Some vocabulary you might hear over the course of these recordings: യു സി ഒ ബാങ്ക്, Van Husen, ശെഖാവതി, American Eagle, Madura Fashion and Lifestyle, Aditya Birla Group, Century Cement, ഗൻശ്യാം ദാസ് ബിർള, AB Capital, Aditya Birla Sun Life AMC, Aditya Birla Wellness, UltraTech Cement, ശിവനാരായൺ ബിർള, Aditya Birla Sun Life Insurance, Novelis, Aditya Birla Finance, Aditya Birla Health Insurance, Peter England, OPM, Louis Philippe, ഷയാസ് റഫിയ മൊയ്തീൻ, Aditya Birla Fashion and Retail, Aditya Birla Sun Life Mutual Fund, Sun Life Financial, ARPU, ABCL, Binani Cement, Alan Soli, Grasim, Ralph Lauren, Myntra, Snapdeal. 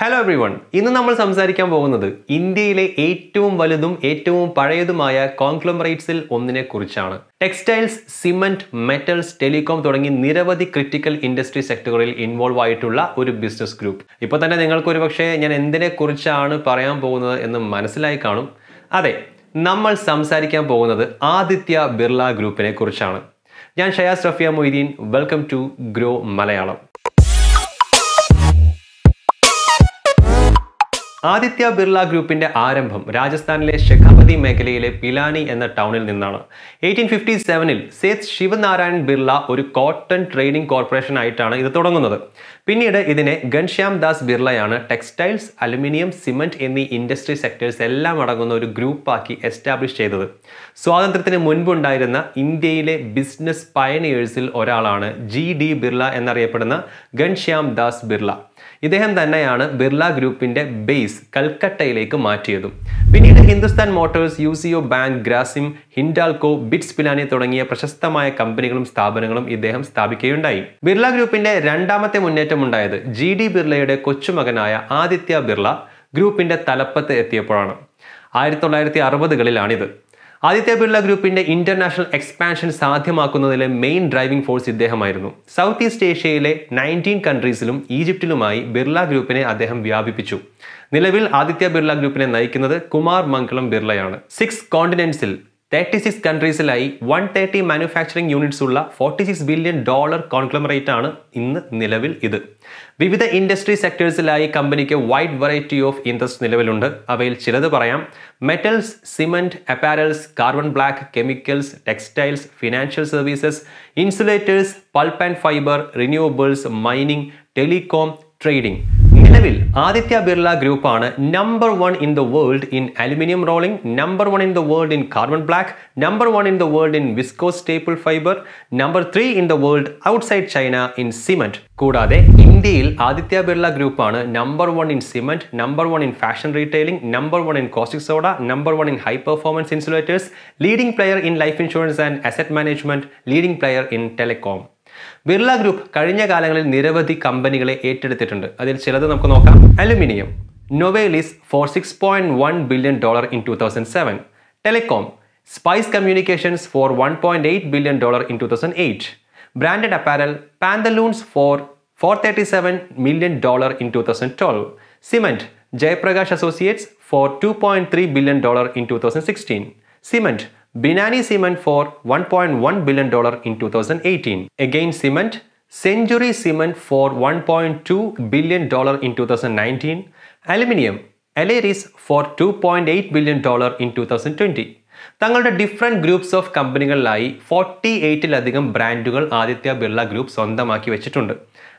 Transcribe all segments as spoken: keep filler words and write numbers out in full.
Hello everyone ഇന്ന് നമ്മൾ സംസാരിക്കാൻ പോകുന്നത് ഇന്ത്യയിലെ ഏറ്റവും വലുതും ഏറ്റവും പഴയതുമായ കോൺഗ്ലോമറേറ്റ്സിൽ ഒന്നിനെ കുറിച്ചാണ്. ടെക്സ്റ്റൈൽസ്, സിമെന്റ്, മെറ്റൽസ്, ടെലികോം തുടങ്ങി നിരവധി ക്രിറ്റിക്കൽ ഇൻഡസ്ട്രി സെക്ടറുകളിൽ ഇൻവോൾവ് ആയിട്ടുള്ള ഒരു ബിസിനസ് ഗ്രൂപ്പ്. ഇപ്പോൾ തന്നെ നിങ്ങൾക്ക് ഒരുപക്ഷെ ഞാൻ എന്തിനെ കുറിച്ചാണ് പറയാൻ പോകുന്നത് എന്ന് മനസ്സിലായി കാണും. അതെ, നമ്മൾ സംസാരിക്കാൻ പോകുന്നത് ആദിത്യ ബിർള ഗ്രൂപ്പിനെ കുറിച്ചാണ്. ഞാൻ ഷയാസ് റഫിയ മൊയ്തീൻ, welcome to grow Malayalam. Aditya Birla ഗ്രൂപ്പിന്റെ ആരംഭം രാജസ്ഥാനിലെ ശെഖാവതി മേഖലയിലെ പിലാനി എന്ന ടൗണിൽ നിന്നാണ്. എയ്റ്റീൻ ഫിഫ്റ്റി സെവനിൽ സെത്ത് ശിവനാരായൺ ബിർള ഒരു കോട്ടൺ ട്രേഡിംഗ് കോർപ്പറേഷൻ ആയിട്ടാണ് ഇത് തുടങ്ങുന്നത്. പിന്നീട് ഇതിനെ ഗൻശ്യാം ദാസ് ബിർളയാണ് ടെക്സ്റ്റൈൽസ്, അലുമിനിയം, സിമെന്റ് എന്നീ ഇൻഡസ്ട്രി സെക്ടേഴ്സ് എല്ലാം അടങ്ങുന്ന ഒരു ഗ്രൂപ്പാക്കി എസ്റ്റാബ്ലിഷ് ചെയ്തത്. സ്വാതന്ത്ര്യത്തിന് മുൻപുണ്ടായിരുന്ന ഇന്ത്യയിലെ ബിസിനസ് പയനിയേഴ്സിൽ ഒരാളാണ് ജി ഡി ബിർള എന്നറിയപ്പെടുന്ന ഗൻശ്യാം ദാസ് ബിർള. ഇദ്ദേഹം തന്നെയാണ് ബിർള ഗ്രൂപ്പിന്റെ ബേസ് കൽക്കട്ടയിലേക്ക് മാറ്റിയതും. പിന്നീട് Hindustan motors, യു സി ഒ ബാങ്ക്, Grasim, Hindalco, bits Pilani തുടങ്ങിയ പ്രശസ്തമായ കമ്പനികളും സ്ഥാപനങ്ങളും ഇദ്ദേഹം സ്ഥാപിക്കുകയുണ്ടായി. ബിർള ഗ്രൂപ്പിന്റെ രണ്ടാമത്തെ മുന്നേറ്റം ഉണ്ടായത് ജി ഡി ബിർളയുടെ കൊച്ചുമകനായ ആദിത്യ ബിർള ഗ്രൂപ്പിന്റെ തലപ്പത്ത് എത്തിയപ്പോഴാണ്. ആയിരത്തി തൊള്ളായിരത്തി അറുപതുകളിലാണിത്. ആദിത്യ ബിർള ഗ്രൂപ്പിന്റെ ഇന്റർനാഷണൽ എക്സ്പാൻഷൻ സാധ്യമാക്കുന്നതിലെ മെയിൻ ഡ്രൈവിംഗ് ഫോഴ്സ് ഇദ്ദേഹമായിരുന്നു. സൗത്ത് ഈസ്റ്റ് ഏഷ്യയിലെ നയൻറ്റീൻ കൺട്രീസിലും ഈജിപ്തിലുമായി ബിർള ഗ്രൂപ്പിനെ അദ്ദേഹം വ്യാപിപ്പിച്ചു. നിലവിൽ ആദിത്യ ബിർള ഗ്രൂപ്പിനെ നയിക്കുന്നത് കുമാർ മംഗളം ബിർളയാണ്. സിക്സ് കോണ്ടിനെന്റ്സിൽ തേർട്ടി സിക്സ് കൺട്രീസിലായി വൺ തേർട്ടി മാനുഫാക്ചറിംഗ് യൂണിറ്റ്സ് ഉള്ള forty six billion dollar conglomerate ആണ് ഇന്ന് നിലവിൽ ഇത്. വിവിധ ഇൻഡസ്ട്രി സെക്ടേഴ്സിലായി കമ്പനിക്ക് വൈഡ് വെറൈറ്റി ഓഫ് ഇൻഡസ്ട്രി നിലവിലുണ്ട്. അവയിൽ ചിലത് പറയാം: metals, cement, apparels, carbon black, chemicals, textiles, financial services, insulators, pulp and fibre, renewables, mining, telecom, trading. നിലവിൽ ആദിത്യ ബിർള ഗ്രൂപ്പാണ് number one in the world in aluminium rolling, number one in the world in carbon black, number one in the world in viscose staple fibre, number three in the world outside China in cement. കൂടാതെ ഇന്ത്യയിൽ ആദിത്യ ബിർള ഗ്രൂപ്പാണ് number one in cement, number one in fashion retailing, number one in caustic soda, number one in high performance insulators, leading player in life insurance and asset management, leading player in telecom. Birla group കഴിഞ്ഞ കാലങ്ങളിൽ നിരവധി കമ്പനികളെ ഏറ്റെടുത്തിട്ടുണ്ട്. അതിൽ ചിലത് നമുക്ക് നോക്കാം. Aluminium, Novelis four six point one billion dollar in two thousand seven, telecom, Spice communications four one point eight billion dollar in two thousand eight, branded apparel Pantaloons four four thirty seven million dollar in two thousand twelve, cement Jaiprakash associates four two point three billion dollar in two thousand sixteen, cement Binani Cement for one point one billion dollars in two thousand eighteen. Again cement, Century Cement for one point two billion dollars in two thousand nineteen. Aluminium, Aleris for two point eight billion dollars in two thousand twenty. തങ്ങളുടെ different groups of കമ്പനികളിലായി forty എയ്റ്റിലധികം ബ്രാൻഡുകൾ Aditya Birla group സ്വന്തമാക്കി വെച്ചിട്ടുണ്ട്.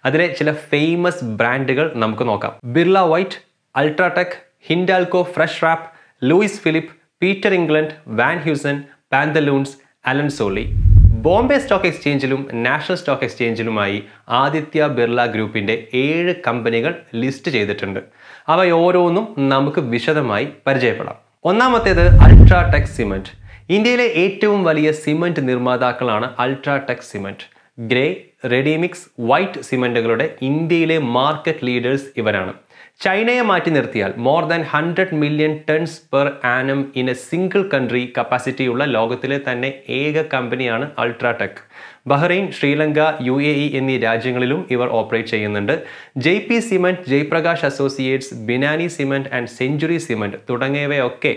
അതിലെ ചില famous ബ്രാൻഡുകൾ നമുക്ക് നോക്കാം: Birla white, UltraTech, Hindalco Fresh Wrap, Louis Philippe, Peter England, Van Heusen, Pantaloons, Allen Solly. Bombay stock എക്സ്ചേഞ്ചിലും നാഷണൽ സ്റ്റോക്ക് എക്സ്ചേഞ്ചിലുമായി ആദിത്യ ബിർള ഗ്രൂപ്പിൻ്റെ ഏഴ് കമ്പനികൾ ലിസ്റ്റ് ചെയ്തിട്ടുണ്ട്. അവയോരോന്നും നമുക്ക് വിശദമായി പരിചയപ്പെടാം. ഒന്നാമത്തേത് UltraTech സിമെൻറ്റ്. ഇന്ത്യയിലെ ഏറ്റവും വലിയ സിമെൻറ്റ് നിർമ്മാതാക്കളാണ് UltraTech cement. Grey, ready mix, white സിമെൻറ്റുകളുടെ ഇന്ത്യയിലെ മാർക്കറ്റ് ലീഡേഴ്സ് ഇവരാണ്. ചൈനയെ മാറ്റി നിർത്തിയാൽ more than hundred million tons per annum in a single country കപ്പാസിറ്റിയുള്ള ലോകത്തിലെ തന്നെ ഏക കമ്പനിയാണ് UltraTech. Bahrain, Sri Lanka, U A E എന്നീ രാജ്യങ്ങളിലും ഇവർ ഓപ്പറേറ്റ് ചെയ്യുന്നുണ്ട്. J P cement, Jaiprakash associates, Binani cement and century cement തുടങ്ങിയവയൊക്കെ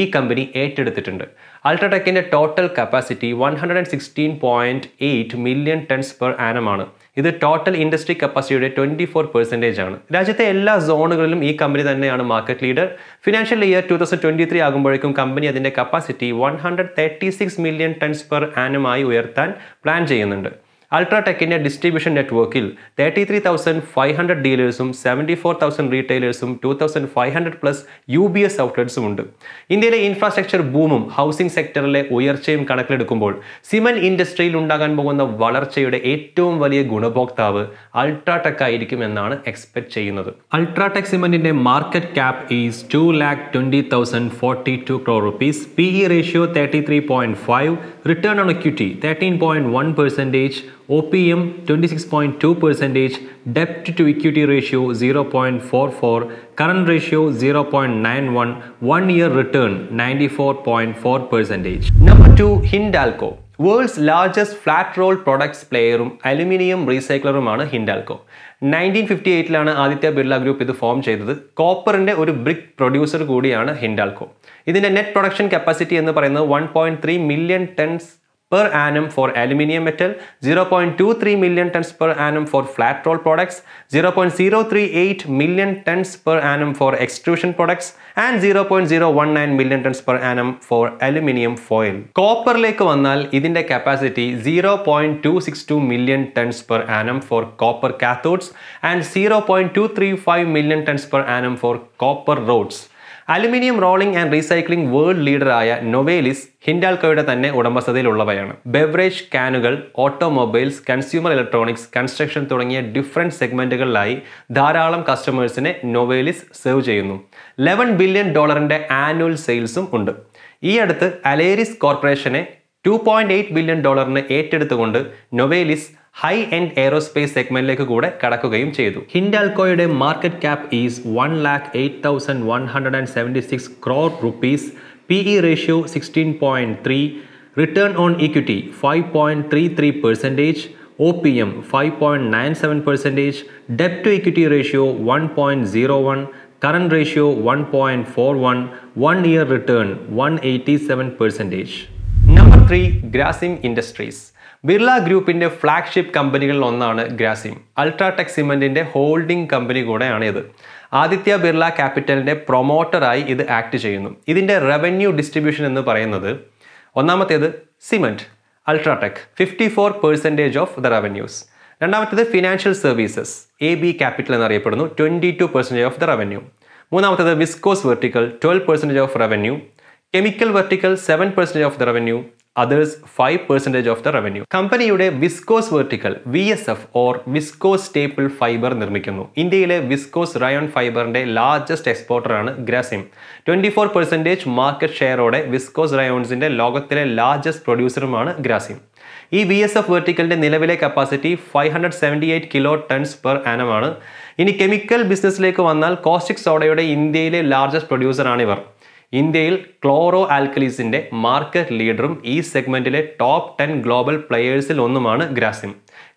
ഈ കമ്പനി ഏറ്റെടുത്തിട്ടുണ്ട്. UltraTechന്റെ total capacity one hundred sixteen point eight million tons per ആനമാണ്. ഇത് ടോട്ടൽ ഇൻഡസ്ട്രി കപ്പാസിറ്റിയുടെ ട്വൻറ്റി ഫോർ പെർസെൻറ്റേജ് ആണ്. രാജ്യത്തെ എല്ലാ സോണുകളിലും ഈ കമ്പനി തന്നെയാണ് market leader. Financial year two thousand twenty three ആകുമ്പോഴേക്കും കമ്പനി അതിൻ്റെ capacity one hundred thirty six million tons per ആനുമായി ഉയർത്താൻ പ്ലാൻ ചെയ്യുന്നുണ്ട്. UltraTechന്റെ ഡിസ്ട്രിബ്യൂഷൻ നെറ്റ്വർക്കിൽ thirty three thousand five hundred ഡീലേഴ്സും സെവൻറ്റി ഫോർ തൗസൻഡ് റീറ്റെയിലേഴ്സും two thousand five hundred plus U B S ഔട്ട്ലെറ്റ്സും ഉണ്ട്. ഇന്ത്യയിലെ ഇൻഫ്രാസ്ട്രക്ചർ ബൂമും ഹൗസിംഗ് സെക്ടറിലെ ഉയർച്ചയും കണക്കിലെടുക്കുമ്പോൾ സിമെന്റ് ഇൻഡസ്ട്രിയിൽ ഉണ്ടാകാൻ പോകുന്ന വളർച്ചയുടെ ഏറ്റവും വലിയ ഗുണഭോക്താവ് UltraTech ആയിരിക്കും എന്നാണ് എക്സ്പെക്ട് ചെയ്യുന്നത്. UltraTech സിമെന്റിന്റെ market cap is two lakh twenty thousand forty two crore rupees, P E ratio thirty three point five, return on equity thirteen point one percentage, O P M twenty-six point two percent, debt to equity ratio zero point four four, current ratio zero point nine one, one year return ninety-four point four percent. Number two, Hindalco. World's largest flat roll products playerum aluminium recycleruമാണ് Hindalco. nineteen fifty-eight-ലാണ് Aditya Birla group ഇത് form ചെയ്തത്. കോപ്പറിന്റെ ഒരു brick producer കൂടിയാണ് ഹിൻഡാൽക്കോ. ഇതിന്റെ net production capacity എന്ന് പറയുന്നത് one point three million tons per annum for aluminium metal, zero point two three million tons per annum for flat roll products, zero point zero three eight million tons per annum for extrusion products, and zero point zero one nine million tons per annum for aluminium foil. Copper like vannal idinte capacity zero point two six two million tons per annum for copper cathodes and zero point two three five million tons per annum for copper rods. Aluminium rolling and recycling world leader Aya Novelis, Hindalcoയുടെ തന്നെ ഉടമസ്ഥതയിലുള്ളവയാണ്. Beverage കാനുകൾ, automobiles, consumer electronics, construction തുടങ്ങിയ different സെഗ്മെൻറ്റുകളിലായി ധാരാളം കസ്റ്റമേഴ്സിനെ Novelis serve ചെയ്യുന്നു. Eleven billion ഡോളറിൻ്റെ ആനുവൽ സെയിൽസും ഉണ്ട്. ഈ അടുത്ത് അലേരിസ് കോർപ്പറേഷനെ ടു പോയിൻറ്റ് എയ്റ്റ് ബില്യൺ ഡോളറിന് ഏറ്റെടുത്തുകൊണ്ട് നോവേലിസ് ഹൈ എൻഡ് എയറോസ്പേസ് സെഗ്മെന്റിലേക്ക് കൂടെ കടക്കുകയും ചെയ്തു. ഹിൻഡാൽക്കോയുടെ market cap is one lakh eight thousand one hundred and seventy six crore rupees, P E ratio sixteen point three, return on equity five point three three percentage, O P M five point nine seven percentage, ഡെപ്റ്റ് to equity ratio one point zero one, current ratio one point four one, one year return one eighty seven percentage. Number three, Grasim industries. Birla ഗ്രൂപ്പിൻ്റെ flagship കമ്പനികളിൽ ഒന്നാണ് Grasim. UltraTech സിമെൻറ്റിൻ്റെ holding company കൂടെയാണ് ഇത്. ആദിത്യ ബിർള ക്യാപിറ്റലിൻ്റെ പ്രൊമോട്ടറായി ഇത് act ചെയ്യുന്നു. ഇതിൻ്റെ റവന്യൂ ഡിസ്ട്രിബ്യൂഷൻ എന്ന് പറയുന്നത് ഒന്നാമത്തേത് cement, UltraTech fifty four percentage of the revenues. രണ്ടാമത്തേത് financial services, A B capital എന്നറിയപ്പെടുന്നു, twenty two percentage of the revenue. മൂന്നാമത്തേത് viscose vertical twelve percentage of revenue, chemical vertical seven percentage of the revenue, others five percent of the revenue. കമ്പനിയുടെ viscose vertical V S F or viscose staple fibre നിർമ്മിക്കുന്നു. ഇന്ത്യയിലെ viscose rayon ഫൈബറിൻ്റെ largest എക്സ്പോർട്ടറാണ് Grasim. Twenty four percentage market ഷെയറോടെ viscose റയോൺസിൻ്റെ ലോകത്തിലെ largest പ്രൊഡ്യൂസറുമാണ് ഗ്രാസിം. ഈ V S F വെർട്ടിക്കലിൻ്റെ നിലവിലെ capacity five hundred seventy eight kilo tons per ആനമാണ്. ഇനി കെമിക്കൽ ബിസിനസ്സിലേക്ക് വന്നാൽ കോസ്റ്റിക് സോഡയുടെ ഇന്ത്യയിലെ ലാർജസ്റ്റ് പ്രൊഡ്യൂസറാണിവർ. ഇന്ത്യയിൽ ക്ലോറോ ആൽക്കലീസിൻ്റെ മാർക്കറ്റ് ലീഡറും ഈ സെഗ്മെൻറ്റിലെ ടോപ്പ് ടെൻ ഗ്ലോബൽ പ്ലെയേഴ്സിൽ ഒന്നുമാണ് ഗ്രാസിം.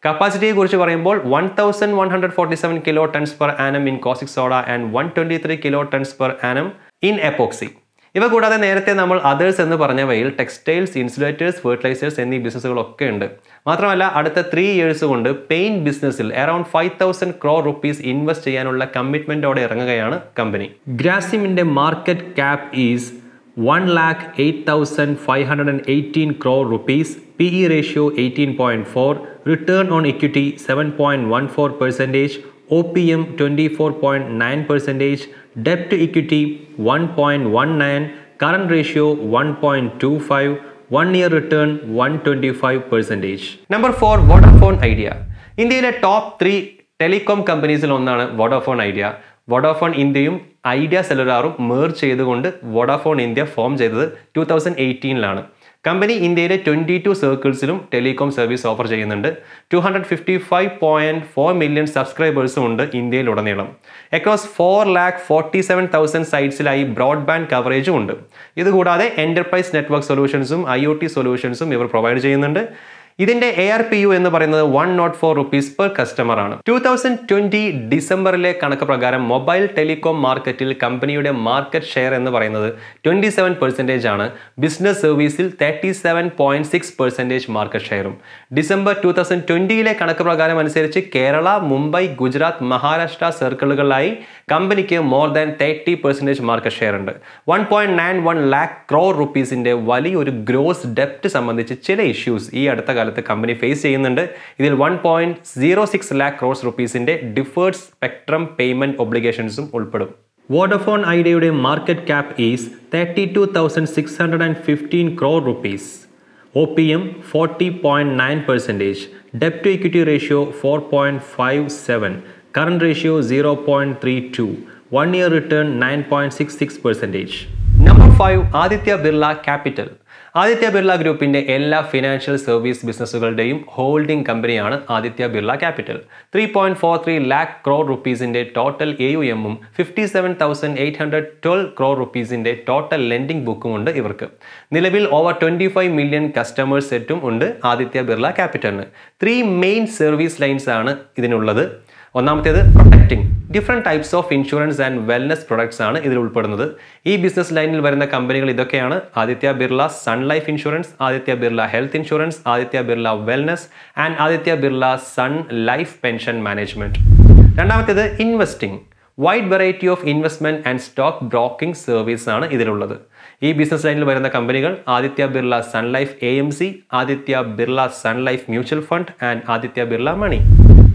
കപ്പാസിറ്റിയെക്കുറിച്ച് പറയുമ്പോൾ one thousand one hundred forty seven kilo tons per annum in caustic soda and one twenty three kilo tons per annum in epoxy. ഇവ കൂടാതെ നേരത്തെ നമ്മൾ അതേഴ്സ് എന്ന് പറഞ്ഞവയിൽ ടെക്സ്റ്റൈൽസ്, ഇൻസുലേറ്റേഴ്സ്, ഫെർട്ടിലൈസേഴ്സ് എന്നീ ബിസിനസ്സുകളൊക്കെ ഉണ്ട്. മാത്രമല്ല അടുത്ത ത്രീ ഇയേഴ്സ് കൊണ്ട് പെയിൻറ്റ് ബിസിനസ്സിൽ around five thousand crore rupees invest ചെയ്യാനുള്ള കമ്മിറ്റ്മെൻറ്റോടെ ഇറങ്ങുകയാണ് കമ്പനി. ഗ്രാസിമിൻ്റെ market cap is one lakh eight thousand five hundred and eighteen crore rupees, P E ratio eighteen point four, return on equity seven point one four percentage, O P M twenty-four point nine percent, debt to equity one point one nine, current ratio one point two five, one year return one hundred twenty-five percent. Number four, Vodafone Idea. ഇന്ത്യയിലെ top three telecom കമ്പനീസിൽ ഒന്നാണ് Vodafone Idea. Vodafone ഇന്ത്യയും Idea സെല്ലുലാറും merge ചെയ്തുകൊണ്ട് Vodafone India form ചെയ്തത് two thousand എയ്റ്റീനിലാണ്. Company ഇന്ത്യയിലെ twenty two സർക്കിൾസിലും ടെലികോം സർവീസ് ഓഫർ ചെയ്യുന്നുണ്ട്. Two hundred fifty five point four million സബ്സ്ക്രൈബേഴ്സും ഉണ്ട് ഇന്ത്യയിലുടനീളം. Across four lakh forty seven thousand സൈറ്റ്സിലായി ബ്രോഡ്ബാൻഡ് കവറേജും ഉണ്ട്. ഇതുകൂടാതെ എൻ്റർപ്രൈസ് നെറ്റ്വർക്ക് സൊല്യൂഷൻസും ഐ ഒ ടി സൊല്യൂഷൻസും ഇവർ പ്രൊവൈഡ് ചെയ്യുന്നുണ്ട്. ഇതിൻ്റെ എ ആർ പി യു എന്ന് പറയുന്നത് one nought four rupees per കസ്റ്റമറാണ്. ടു തൗസൻഡ് ട്വൻറ്റി ഡിസംബറിലെ കണക്ക് പ്രകാരം മൊബൈൽ ടെലികോം മാർക്കറ്റിൽ കമ്പനിയുടെ മാർക്കറ്റ് ഷെയർ എന്ന് പറയുന്നത് ട്വൻറ്റി സെവൻ പെർസെൻറ്റേജ് ആണ്. ബിസിനസ് സർവീസിൽ thirty seven point six percentage market ഷെയറും. ഡിസംബർ ടു തൗസൻഡ് ട്വൻറ്റിയിലെ കണക്ക് പ്രകാരം അനുസരിച്ച് കേരള, മുംബൈ, ഗുജറാത്ത്, മഹാരാഷ്ട്ര സർക്കിളുകളിലായി കമ്പനിക്ക് more than thirty percentage market share ഉണ്ട്. One point nine one lakh crore റുപ്പീസിൻ്റെ വലിയൊരു ഗ്രോസ് ഡെപ്റ്റ് സംബന്ധിച്ച് ചില ഇഷ്യൂസ് ഈ അടുത്ത കമ്പനി ഫേസ് ചെയ്യുന്നുണ്ട്. ഇതിൽ one point zero six lakh crores റുപ്പീസിന്റെ ഡിഫേർഡ് സ്പെക്ട്രം പേയ്മെന്റ് ഒബ്ലിഗേഷൻസും ഉൾപ്പെടും. വോഡഫോൺ ഐഡിയയുടെ market cap is thirty two thousand six hundred and fifteen crore rupees, O P M forty point nine percentage, ഡെപ്റ്റ് to equity ratio four point five seven, current ratio zero point three two, one year return nine point six six percentage. Number five, Aditya Birla capital. Aditya Birla Group in the financial service businesses holding company Aditya Birla Capital. three point four three lakh crore rupees in the total A U M, fifty-seven thousand eight hundred twelve crore rupees in the total lending book. Nilavil over twenty-five million customers settum undu Aditya Birla Capital. Three main service lines are this. Protecting. Different types of insurance and wellness products are this. This business line is company Aditya Birla Sun Life Insurance, Aditya Birla Health Insurance, Aditya Birla Wellness and Aditya Birla Sun Life Pension Management. Investing. Wide variety of investment and stock broking service are this. This business line is company Aditya Birla Sun Life A M C, Aditya Birla Sun Life Mutual Fund and Aditya Birla Money.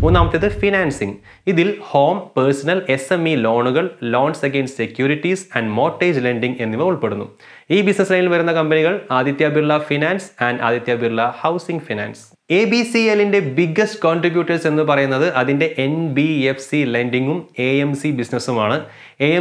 Financing. This home, personal, S M E loans, loans against securities and mortgage lending. This business line is company Aditya Birla Finance and Aditya Birla Housing Finance. A B C L in the biggest contributors in the N B F C lending A M C business. A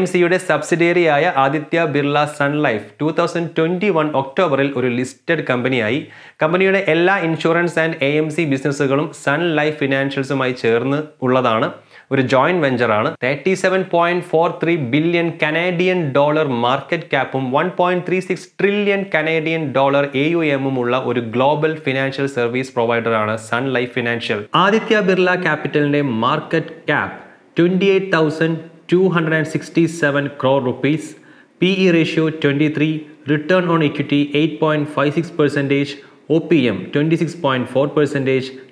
M C subsidiary Aditya Birla Sun Life twenty twenty-one October listed company. Company ella insurance and A M C businesses Sun Life Financials a joint venture thirty-seven point four three billion Canadian dollar market cap one point three six trillion Canadian dollar A U M ulla global financial service provider Sun Life Financial. Aditya Birla Capital market cap twenty-eight thousand two hundred sixty-seven crore rupees, P E ratio twenty-three, return on equity eight point five six percent, O P M twenty-six point four percent,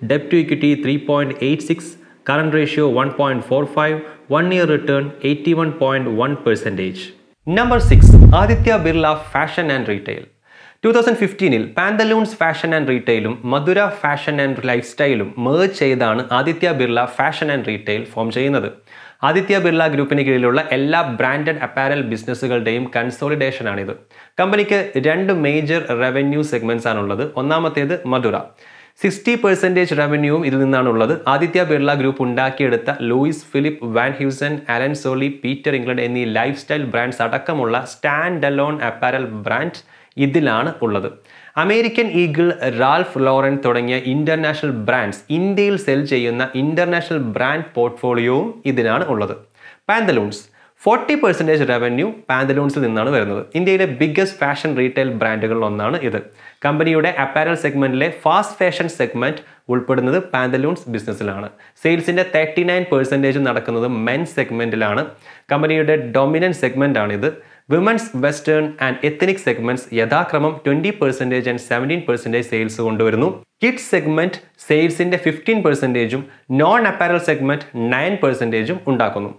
debt to equity three point eight six, current ratio one point four five, one year return eighty-one point one percent. Number six. Aditya Birla Fashion and Retail. twenty fifteen, Pantaloons Fashion and Retail, Madura Fashion and Lifestyle merge Aditya Birla Fashion and Retail form. Aditya Birla Group in all branded apparel businesses consolidation. The company has two major revenue segments. One is Madura. sixty percent revenue is Aditya Birla Group undakiyedutha Louis Philippe, Van Husen, Alan Soli, Peter England and the lifestyle brands adakkamulla standalone apparel brands. American Eagle, Ralph Lauren തുടങ്ങിയ international brands ഇന്ത്യയിൽ sell ചെയ്യുന്ന international brand portfolio ഇതിനാണ് ഉള്ളത്. Pantaloons forty percent revenue Pantaloons നിന്നാണ് വരുന്നത്. ഇന്ത്യയിലെ biggest fashion retail ബ്രാൻഡുകളിൽ ഒന്നാണ് ഇത്. കമ്പനിയുടെ apparel segmentലെ fast fashion segment ഉൾപ്പെടുന്നത് Pantaloons ബിസിനസ്സിലാണ്. സെയിൽസിന്റെ thirty-nine percent നടക്കുന്നത് men's segmentലാണ്. കമ്പനിയുടെ dominant segment ആണ് ഇത്. Women's, Western and ethnic segments yadakramam twenty percent and seventeen percent sales konduvarunu. Kids segment sales inde fifteen percent um non apparel segment nine percent um undakunu.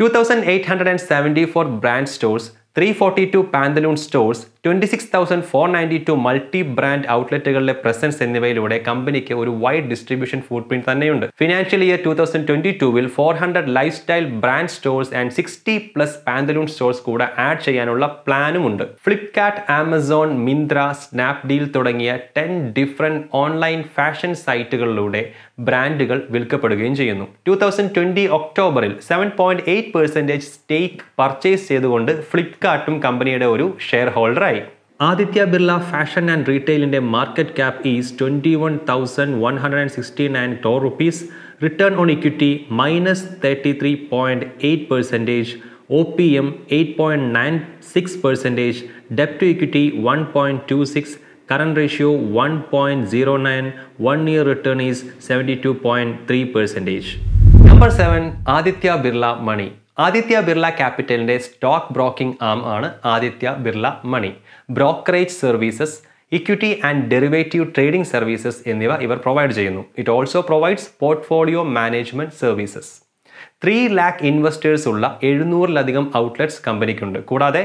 two thousand eight hundred seventy-four brand stores, three hundred forty-two Pantaloons stores, twenty-six thousand four hundred ninety-two multi brand outlet galle presence ennivayilude company ku oru wide distribution footprint thanneyund. Financial year twenty twenty-two il four hundred lifestyle brand stores and sixty plus Pantaloons stores kuda add cheyanulla planum undu. Flipkart, Amazon, Myntra, Snapdeal thodangiya ten different online fashion sites galude ബ്രാൻഡുകൾ വിൽക്കപ്പെടുകയും ചെയ്യുന്നു. twenty twenty ഒക്ടോബറിൽ seven point eight percent stake purchase ചെയ്തുകൊണ്ട് ഫ്ലിപ്കാർട്ടും കമ്പനിയുടെ ഒരു share ഹോൾഡറായി. Aditya Birla Fashion and Retail in the market cap is twenty-one thousand one hundred sixty-nine crore rupees, return on equity minus thirty-three point eight percent, O P M eight point nine six percent, debt to equity one point two six. Current ratio one point zero nine, one year return is seventy-two point three percent. Number seven. Aditya Birla Money. Aditya Birla Capital is stock broking arm on Aditya Birla Money. Brokerage services, equity and derivative trading services provide. It also provides portfolio management services. three lakh investors ulla seven hundred outlets company kudade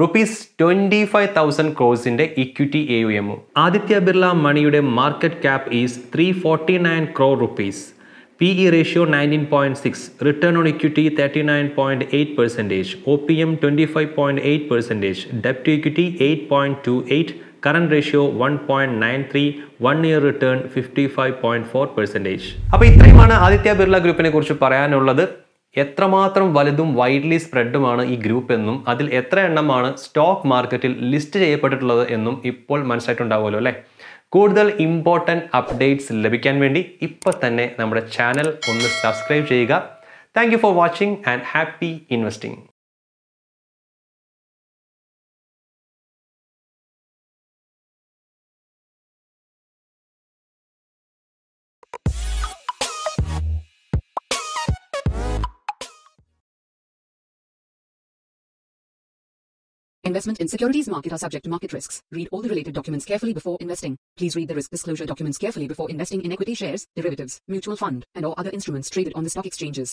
Rupees twenty-five thousand crores in the equity A U M. Aditya Birla Money's market cap is three hundred forty-nine crore rupees. P E ratio nineteen point six. Return on equity thirty-nine point eight percent. O P M twenty-five point eight percent. Debt to equity eight point two eight. Current ratio one point nine three, one year return fifty-five point four percent. Now, this is Aditya Birla Group. Etramatram validum widely spreadumana e group enum, Adil Etra and Namana stock market listed a particular enum, Ipol Mansatundavolole. Kodal important updates Lebican Vendi, Ipatane, number channel on the subscribe Jega. Thank you for watching and happy investing. Investment in securities market are subject to market risks. Read all the related documents carefully before investing. Please read the risk disclosure documents carefully before investing in equity shares, derivatives, mutual fund, and or other instruments traded on the stock exchanges.